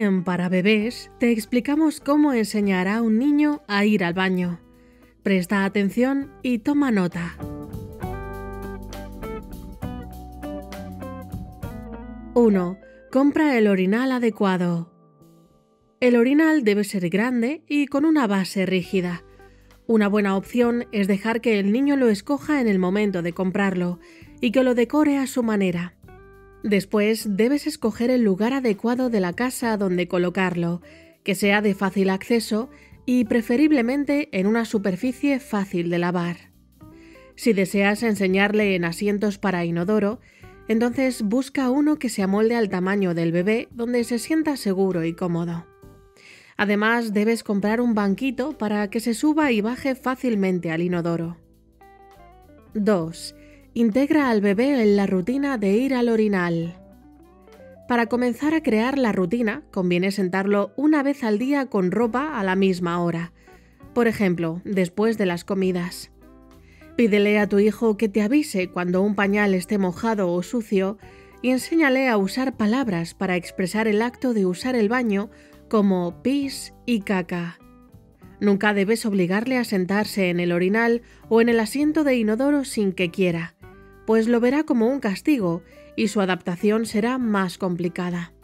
En paraBebés te explicamos cómo enseñar a un niño a ir al baño. Presta atención y toma nota. 1. Compra el orinal adecuado. El orinal debe ser grande y con una base rígida. Una buena opción es dejar que el niño lo escoja en el momento de comprarlo y que lo decore a su manera. Después debes escoger el lugar adecuado de la casa donde colocarlo, que sea de fácil acceso y preferiblemente en una superficie fácil de lavar. Si deseas enseñarle en asientos para inodoro, entonces busca uno que se amolde al tamaño del bebé donde se sienta seguro y cómodo. Además, debes comprar un banquito para que se suba y baje fácilmente al inodoro. 2. Integra al bebé en la rutina de ir al orinal. Para comenzar a crear la rutina, conviene sentarlo una vez al día con ropa a la misma hora, por ejemplo, después de las comidas. Pídele a tu hijo que te avise cuando un pañal esté mojado o sucio y enséñale a usar palabras para expresar el acto de usar el baño como pis y caca. Nunca debes obligarle a sentarse en el orinal o en el asiento de inodoro sin que quiera, pues lo verá como un castigo y su adaptación será más complicada.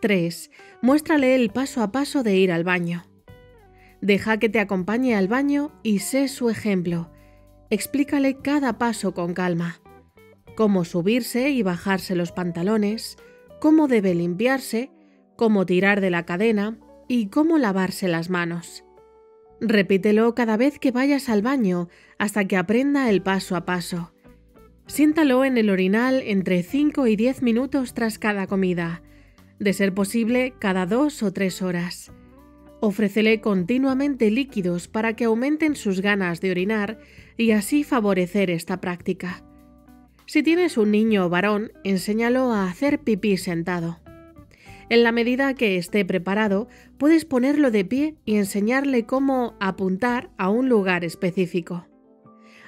3. Muéstrale el paso a paso de ir al baño. Deja que te acompañe al baño y sé su ejemplo. Explícale cada paso con calma. Cómo subirse y bajarse los pantalones, cómo debe limpiarse, cómo tirar de la cadena y cómo lavarse las manos. Repítelo cada vez que vayas al baño hasta que aprenda el paso a paso. Siéntalo en el orinal entre 5 y 10 minutos tras cada comida, de ser posible cada 2 o 3 horas. Ofrécele continuamente líquidos para que aumenten sus ganas de orinar y así favorecer esta práctica. Si tienes un niño o varón, enséñalo a hacer pipí sentado. En la medida que esté preparado, puedes ponerlo de pie y enseñarle cómo apuntar a un lugar específico.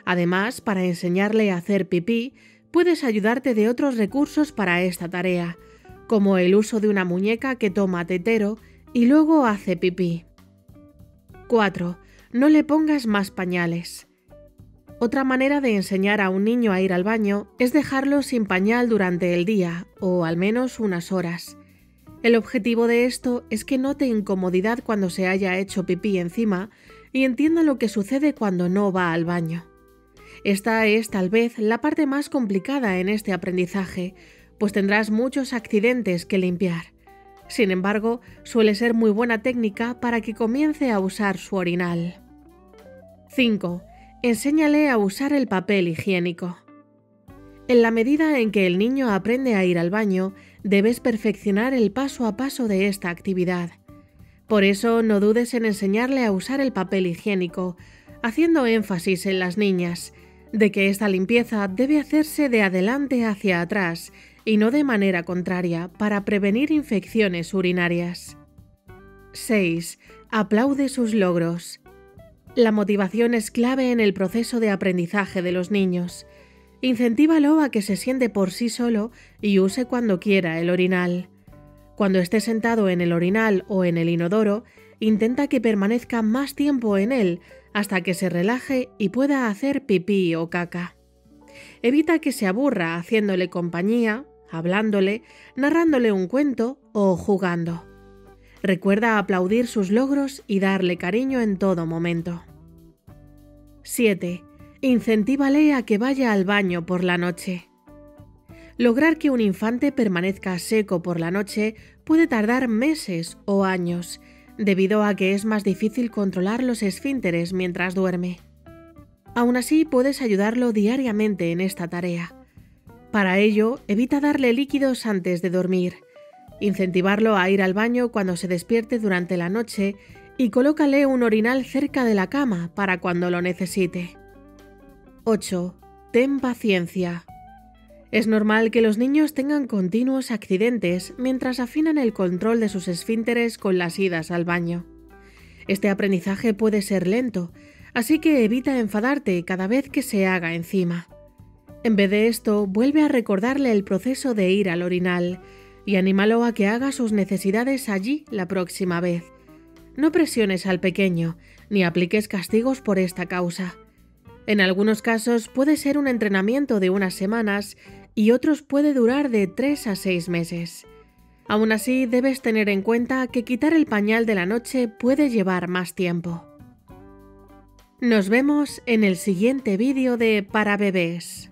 Además, para enseñarle a hacer pipí, puedes ayudarte de otros recursos para esta tarea, como el uso de una muñeca que toma tetero y luego hace pipí. 4. No le pongas más pañales. Otra manera de enseñar a un niño a ir al baño es dejarlo sin pañal durante el día, o al menos unas horas. El objetivo de esto es que note incomodidad cuando se haya hecho pipí encima y entienda lo que sucede cuando no va al baño. Esta es tal vez la parte más complicada en este aprendizaje, pues tendrás muchos accidentes que limpiar. Sin embargo, suele ser muy buena técnica para que comience a usar su orinal. 5. Enséñale a usar el papel higiénico. En la medida en que el niño aprende a ir al baño, debes perfeccionar el paso a paso de esta actividad. Por eso, no dudes en enseñarle a usar el papel higiénico, haciendo énfasis en las niñas, de que esta limpieza debe hacerse de adelante hacia atrás y no de manera contraria para prevenir infecciones urinarias. 6. Aplaude sus logros. La motivación es clave en el proceso de aprendizaje de los niños. Incentívalo a que se siente por sí solo y use cuando quiera el orinal. Cuando esté sentado en el orinal o en el inodoro, intenta que permanezca más tiempo en él hasta que se relaje y pueda hacer pipí o caca. Evita que se aburra haciéndole compañía, hablándole, narrándole un cuento o jugando. Recuerda aplaudir sus logros y darle cariño en todo momento. 7. Incentívale a que vaya al baño por la noche. Lograr que un infante permanezca seco por la noche puede tardar meses o años, debido a que es más difícil controlar los esfínteres mientras duerme. Aún así, puedes ayudarlo diariamente en esta tarea. Para ello, evita darle líquidos antes de dormir, incentivarlo a ir al baño cuando se despierte durante la noche y colócale un orinal cerca de la cama para cuando lo necesite. 8. Ten paciencia. Es normal que los niños tengan continuos accidentes mientras afinan el control de sus esfínteres con las idas al baño. Este aprendizaje puede ser lento, así que evita enfadarte cada vez que se haga encima. En vez de esto, vuelve a recordarle el proceso de ir al orinal y anímalo a que haga sus necesidades allí la próxima vez. No presiones al pequeño, ni apliques castigos por esta causa. En algunos casos puede ser un entrenamiento de unas semanas y otros puede durar de 3 a 6 meses. Aún así, debes tener en cuenta que quitar el pañal de la noche puede llevar más tiempo. Nos vemos en el siguiente vídeo de paraBebés.